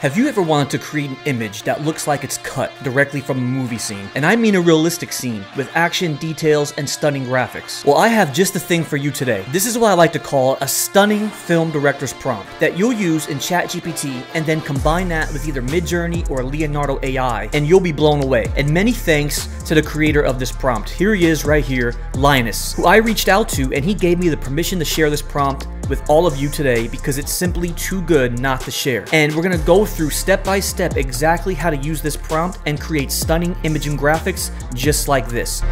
Have you ever wanted to create an image that looks like it's cut directly from a movie scene? And I mean a realistic scene, with action, details, and stunning graphics. Well, I have just the thing for you today. This is what I like to call a stunning film director's prompt that you'll use in ChatGPT and then combine that with either Midjourney or Leonardo AI, and you'll be blown away. And many thanks to the creator of this prompt. Here he is right here, Linus, who I reached out to, and he gave me the permission to share this prompt with all of you today because it's simply too good not to share. And we're gonna go through step by step exactly how to use this prompt and create stunning image and graphics just like this.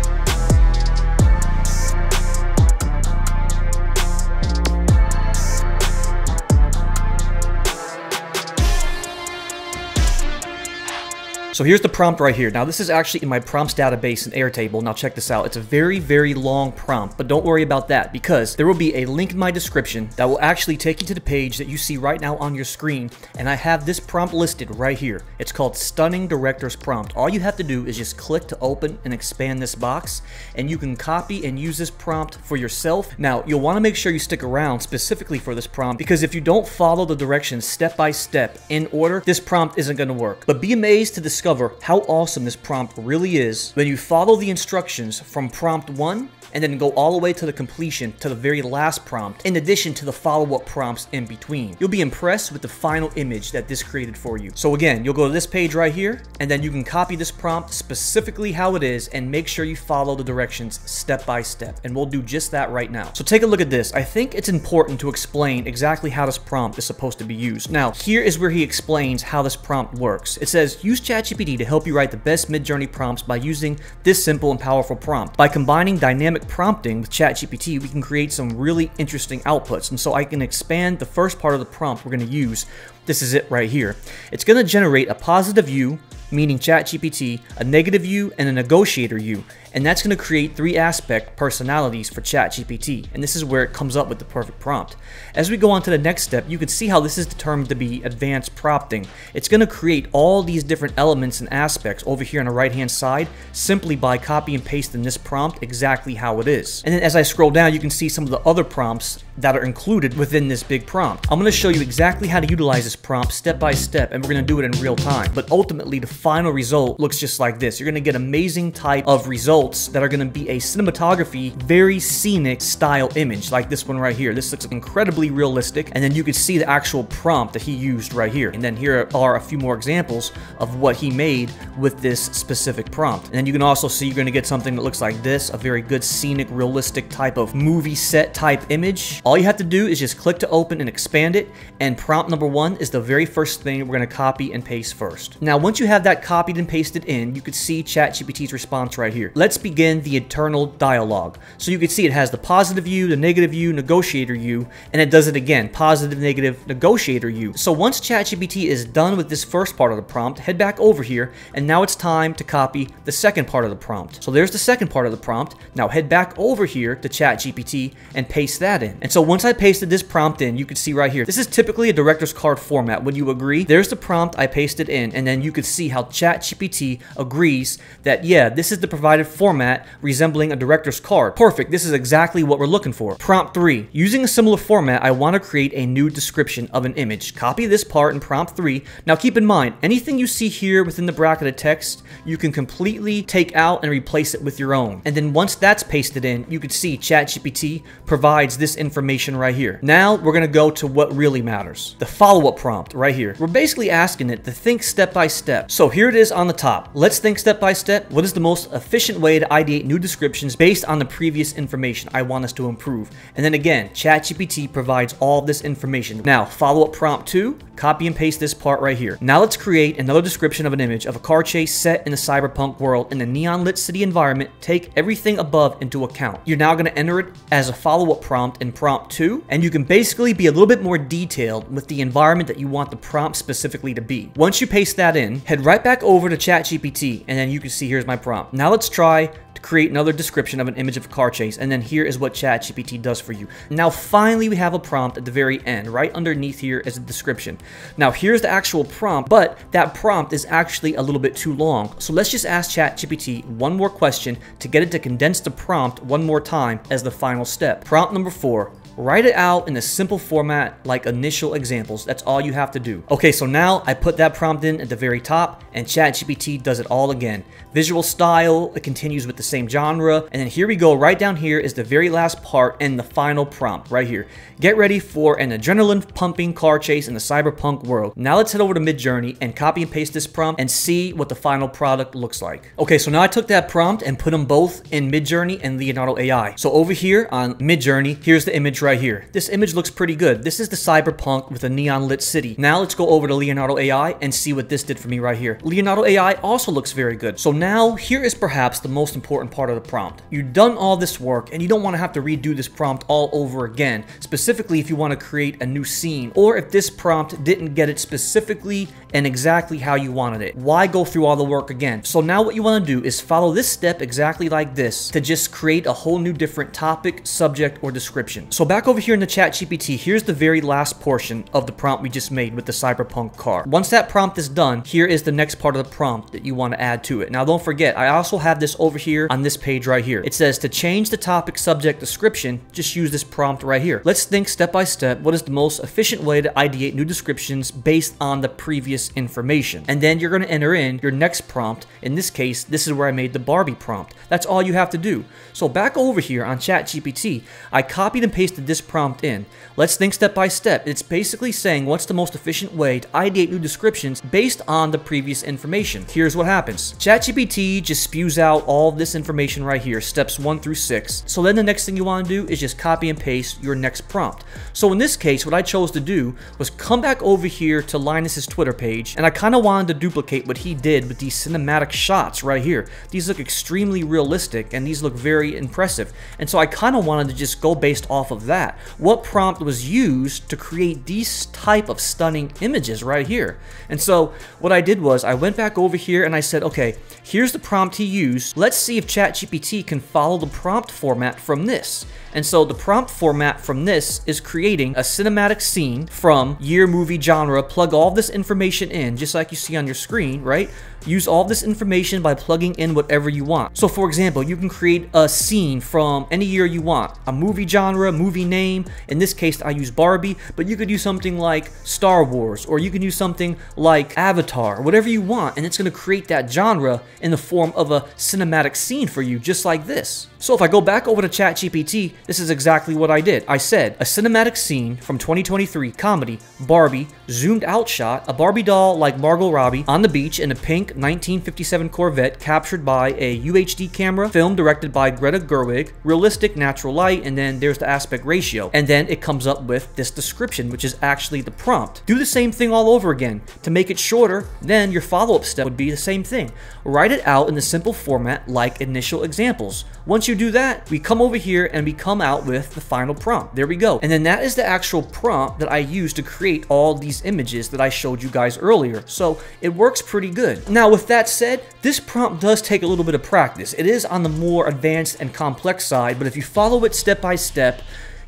So here's the prompt right here. Now this is actually in my prompts database in Airtable. Now check this out. It's a very, very long prompt, but don't worry about that because there will be a link in my description that will actually take you to the page that you see right now on your screen. And I have this prompt listed right here. It's called Stunning Director's Prompt. All you have to do is just click to open and expand this box, and you can copy and use this prompt for yourself. Now you'll want to make sure you stick around specifically for this prompt because if you don't follow the directions step by step in order, this prompt isn't going to work. But be amazed to discover how awesome this prompt really is when you follow the instructions from prompt 1 and then go all the way to the completion to the very last prompt, in addition to the follow-up prompts in between. You'll be impressed with the final image that this created for you. So again, you'll go to this page right here, and then you can copy this prompt specifically how it is and make sure you follow the directions step by step, and we'll do just that right now. So take a look at this. I think it's important to explain exactly how this prompt is supposed to be used. Now, here is where he explains how this prompt works. It says, use ChatGPT to help you write the best Midjourney prompts by using this simple and powerful prompt. By combining dynamic prompting with ChatGPT, we can create some really interesting outputs. And so I can expand the first part of the prompt we're going to use. This is it right here. It's going to generate a positive you, meaning ChatGPT, a negative you, and a negotiator you. And that's going to create three aspect personalities for ChatGPT. And this is where it comes up with the perfect prompt. As we go on to the next step, you can see how this is determined to be advanced prompting. It's going to create all these different elements and aspects over here on the right-hand side simply by copy and pasting this prompt exactly how it is. And then as I scroll down, you can see some of the other prompts that are included within this big prompt. I'm going to show you exactly how to utilize this prompt step by step, and we're going to do it in real time. But ultimately, the final result looks just like this. You're going to get amazing type of results that are going to be a cinematography, very scenic style image like this one right here. This looks incredibly realistic, and then you can see the actual prompt that he used right here. And then here are a few more examples of what he made with this specific prompt. And then you can also see you're going to get something that looks like this, a very good scenic, realistic type of movie set type image. All you have to do is just click to open and expand it, and prompt number 1 is the very first thing we're going to copy and paste first. Now once you have that copied and pasted in, you can see ChatGPT's response right here. Let's begin the internal dialogue. So you can see it has the positive you, the negative you, negotiator you, and it does it again, positive, negative, negotiator you. So once ChatGPT is done with this first part of the prompt, head back over here, and now it's time to copy the second part of the prompt. So there's the second part of the prompt. Now head back over here to ChatGPT and paste that in. And so once I pasted this prompt in, you can see right here, this is typically a director's card format. Would you agree? There's the prompt I pasted in, and then you could see how ChatGPT agrees that, yeah, this is the provided format resembling a director's card. Perfect. This is exactly what we're looking for. Prompt 3. Using a similar format, I want to create a new description of an image. Copy this part in prompt 3. Now keep in mind, anything you see here within the bracket of text, you can completely take out and replace it with your own. And then once that's pasted in, you can see ChatGPT provides this information right here. Now we're going to go to what really matters. The follow-up prompt right here. We're basically asking it to think step by step. So here it is on the top. Let's think step by step. What is the most efficient way to ideate new descriptions based on the previous information I want us to improve? And then again, ChatGPT provides all this information. Now, follow-up prompt 2, copy and paste this part right here. Now let's create another description of an image of a car chase set in a cyberpunk world in a neon-lit city environment. Take everything above into account. You're now going to enter it as a follow-up prompt in prompt 2, and you can basically be a little bit more detailed with the environment that you want the prompt specifically to be. Once you paste that in, head right back over to ChatGPT, and then you can see here's my prompt. Now let's try to create another description of an image of a car chase, and then here is what ChatGPT does for you. Now finally we have a prompt at the very end. Right underneath here is a description. Now here's the actual prompt, but that prompt is actually a little bit too long, so let's just ask ChatGPT one more question to get it to condense the prompt one more time as the final step. Prompt number 4. write it out in a simple format like initial examples. That's all you have to do. Okay, so now I put that prompt in at the very top and ChatGPT does it all again. Visual style, it continues with the same genre. And then here we go, right down here is the very last part and the final prompt right here. Get ready for an adrenaline pumping car chase in the cyberpunk world. Now let's head over to Midjourney and copy and paste this prompt and see what the final product looks like. Okay, so now I took that prompt and put them both in Midjourney and Leonardo AI. So over here on Midjourney, here's the image right here. This image looks pretty good. This is the cyberpunk with a neon lit city. Now let's go over to Leonardo AI and see what this did for me right here. Leonardo AI also looks very good. So now here is perhaps the most important part of the prompt. You've done all this work and you don't want to have to redo this prompt all over again, specifically if you want to create a new scene or if this prompt didn't get it specifically and exactly how you wanted it. Why go through all the work again? So now what you want to do is follow this step exactly like this to just create a whole new different topic, subject, or description. So back over here in the ChatGPT, here's the very last portion of the prompt we just made with the cyberpunk car. Once that prompt is done, here is the next part of the prompt that you want to add to it. Now don't forget, I also have this over here on this page right here. It says to change the topic, subject, description, just use this prompt right here. Let's think step by step, what is the most efficient way to ideate new descriptions based on the previous information? And then you're going to enter in your next prompt. In this case, this is where I made the Barbie prompt. That's all you have to do. So back over here on ChatGPT, I copied and pasted this prompt in. Let's think step by step. It's basically saying what's the most efficient way to ideate new descriptions based on the previous information. Here's what happens. ChatGPT just spews out all of this information right here, steps 1 through 6. So then the next thing you want to do is just copy and paste your next prompt. So in this case, what I chose to do was come back over here to Linus's Twitter page, and I kind of wanted to duplicate what he did with these cinematic shots right here. These look extremely realistic and these look very impressive. And so I kind of wanted to just go based off of that. What prompt was used to create these type of stunning images right here? And so what I did was I went back over here and I said, okay, here's the prompt he used. Let's see if ChatGPT can follow the prompt format from this. And so the prompt format from this is creating a cinematic scene from year, movie, genre, plug all this information in, just like you see on your screen, right? Use all this information by plugging in whatever you want. So for example, you can create a scene from any year you want, a movie genre, movie name. In this case, I use Barbie, but you could do something like Star Wars, or you can do something like Avatar, whatever you want, and it's gonna create that genre in the form of a cinematic scene for you, just like this. So if I go back over to ChatGPT, this is exactly what I did. I said, a cinematic scene from 2023, comedy, Barbie, zoomed out shot, a Barbie doll like Margot Robbie on the beach in a pink 1957 Corvette captured by a UHD camera, film directed by Greta Gerwig, realistic natural light, and then there's the aspect ratio. And then it comes up with this description, which is actually the prompt. Do the same thing all over again. To make it shorter, then your follow-up step would be the same thing. Write it out in a simple format like initial examples. Once you do that, we come over here and we come out with the final prompt. There we go. And then that is the actual prompt that I used to create all these images that I showed you guys earlier. So it works pretty good. Now with that said, this prompt does take a little bit of practice. It is on the more advanced and complex side, but if you follow it step by step,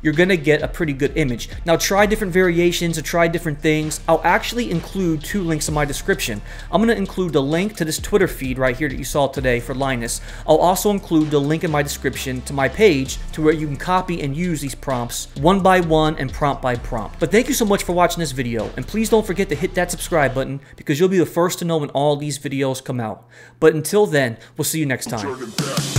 you're gonna get a pretty good image. Now try different variations or try different things. I'll actually include 2 links in my description. I'm gonna include the link to this Twitter feed right here that you saw today for Linus. I'll also include the link in my description to my page to where you can copy and use these prompts one by one and prompt by prompt. But thank you so much for watching this video, and please don't forget to hit that subscribe button because you'll be the first to know when all these videos come out. But until then, we'll see you next time.